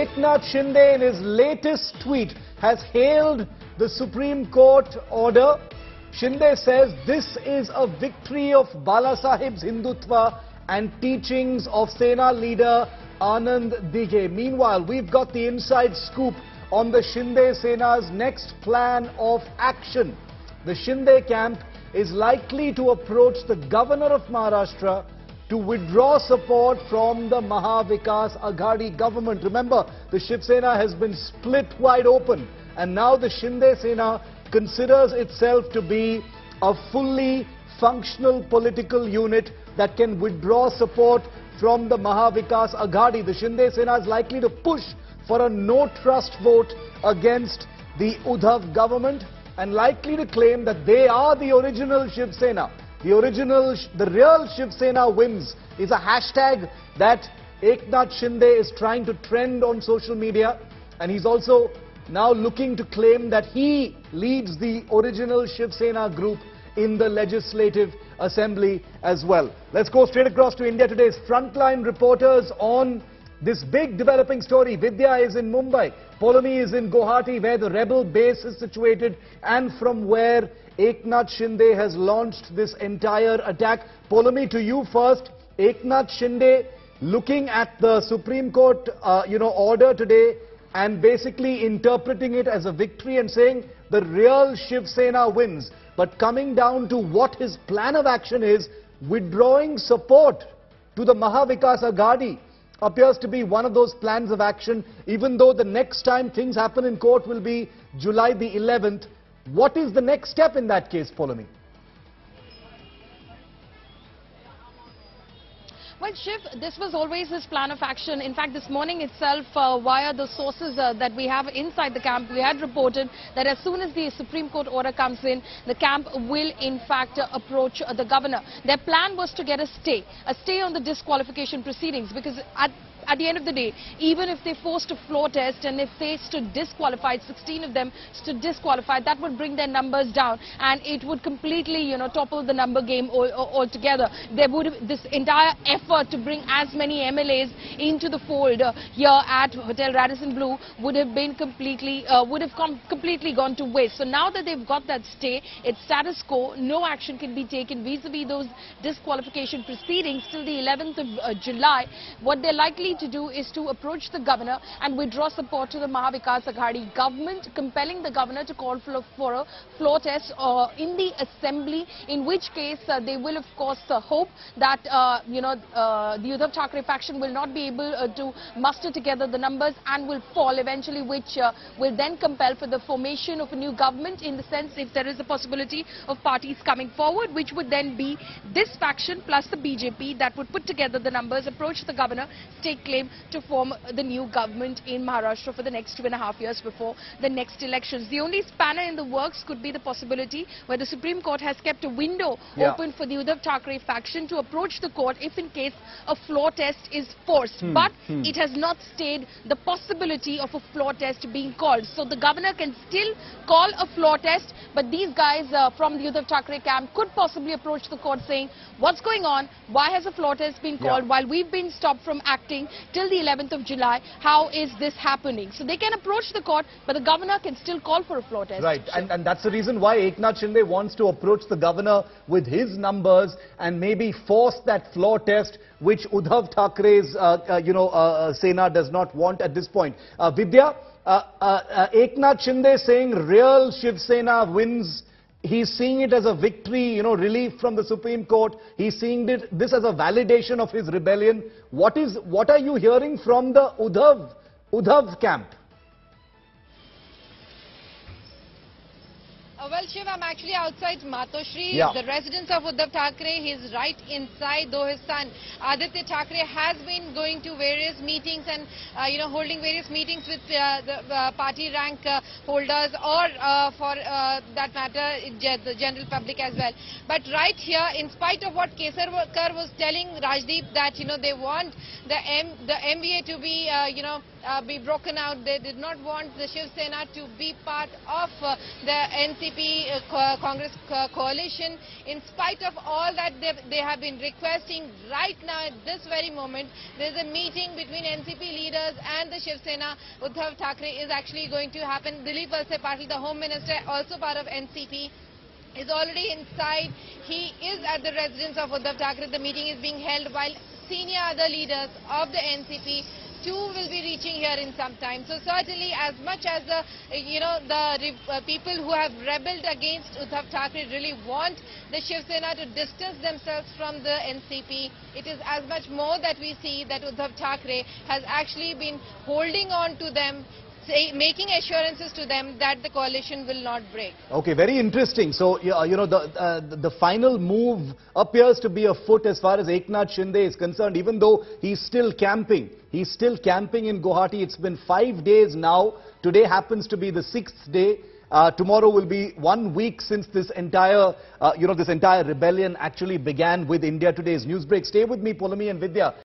Eknath Shinde, in his latest tweet, has hailed the Supreme Court order. Shinde says this is a victory of Balasaheb's Hindutva and teachings of Sena leader Anand Dighe. Meanwhile, we've got the inside scoop on the Shinde Sena's next plan of action. The Shinde camp is likely to approach the governor of Maharashtra to withdraw support from the Mahavikas Aghadi government. Remember, the Shiv Sena has been split wide open, and now the Shinde Sena considers itself to be a fully functional political unit that can withdraw support from the Mahavikas Aghadi. The Shinde Sena is likely to push for a no-trust vote against the Uddhav government and likely to claim that they are the original Shiv Sena. The real Shiv Sena wins is a hashtag that Eknath Shinde is trying to trend on social media, and he's also now looking to claim that he leads the original Shiv Sena group in the Legislative Assembly as well. Let's go straight across to India Today's frontline reporters on this big developing story. Vidya is in Mumbai, Paulomi is in Guwahati, where the rebel base is situated and from where Eknath Shinde has launched this entire attack. Paulomi, to you first. Eknath Shinde looking at the Supreme Court order today and basically interpreting it as a victory and saying the real Shiv Sena wins. But coming down to what his plan of action is, withdrawing support to the Mahavikas Aghadi appears to be one of those plans of action, even though the next time things happen in court will be July the 11th. What is the next step in that case, Paulomi? Well, Shiv, this was always his plan of action. In fact, this morning itself, via the sources that we have inside the camp, we had reported that as soon as the Supreme Court order comes in, the camp will in fact approach the governor. Their plan was to get a stay on the disqualification proceedings, because at the end of the day, even if they forced a floor test and if they stood disqualified, 16 of them stood disqualified, that would bring their numbers down and it would completely, topple the number game altogether. There would this entire effort to bring as many MLAs into the fold here at Hotel Radisson Blue would have been completely gone to waste. So now that they've got that stay, it's status quo. No action can be taken vis-a-vis those disqualification proceedings till the 11th of July. What they're likely to do is to approach the governor and withdraw support to the Mahavikas Aghadi government, compelling the governor to call for a floor test in the assembly, in which case they will of course hope that the Uddhav Thackeray faction will not be able to muster together the numbers and will fall eventually, which will then compel for the formation of a new government, in the sense if there is a possibility of parties coming forward, which would then be this faction plus the BJP that would put together the numbers, approach the governor, take claim to form the new government in Maharashtra for the next 2.5 years before the next elections. The only spanner in the works could be the possibility where the Supreme Court has kept a window open for the Uddhav Thackeray faction to approach the court if in case a floor test is forced. But it has not stayed the possibility of a floor test being called. So the governor can still call a floor test, but these guys from the Uddhav Thackeray camp could possibly approach the court saying, what's going on? Why has a floor test been called while we've been stopped from acting till the 11th of July, how is this happening? So they can approach the court, but the governor can still call for a floor test. Right, and that's the reason why Eknath Shinde wants to approach the governor with his numbers and maybe force that floor test, which Uddhav Thackeray's, Sena does not want at this point. Vidya, Eknath Shinde saying real Shiv Sena wins. He's seeing it as a victory, relief from the Supreme Court. He's seeing this as a validation of his rebellion. What are you hearing from the Uddhav camp? Well, Shiv, I'm actually outside Matoshree, the residence of Uddhav Thackeray. He's right inside, though his son Aditya Thackeray has been going to various meetings and, holding various meetings with the party rank holders or, for that matter, the general public as well. But right here, in spite of what Kesarkar was telling Rajdeep that, they want the MBA to be broken out. They did not want the Shiv Sena to be part of the NCP. NCP-Congress coalition, in spite of all that they have been requesting, right now at this very moment, there is a meeting between NCP leaders and the Shiv Sena. Uddhav Thackeray is actually going to happen. Dilip Walse Patil, the Home Minister, also part of NCP, is already inside. He is at the residence of Uddhav Thackeray. The meeting is being held while senior other leaders of the NCP too will be reaching here in some time. So certainly, as much as the people who have rebelled against Uddhav Thackeray really want the Shiv Sena to distance themselves from the NCP, it is as much more that we see that Uddhav Thackeray has actually been holding on to them, making assurances to them that the coalition will not break. Okay, very interesting. So, the final move appears to be afoot as far as Eknath Shinde is concerned, even though he's still camping. He's still camping in Guwahati. It's been 5 days now. Today happens to be the 6th day. Tomorrow will be 1 week since this entire, this entire rebellion actually began with India Today's Newsbreak. Stay with me, Paulomi and Vidya.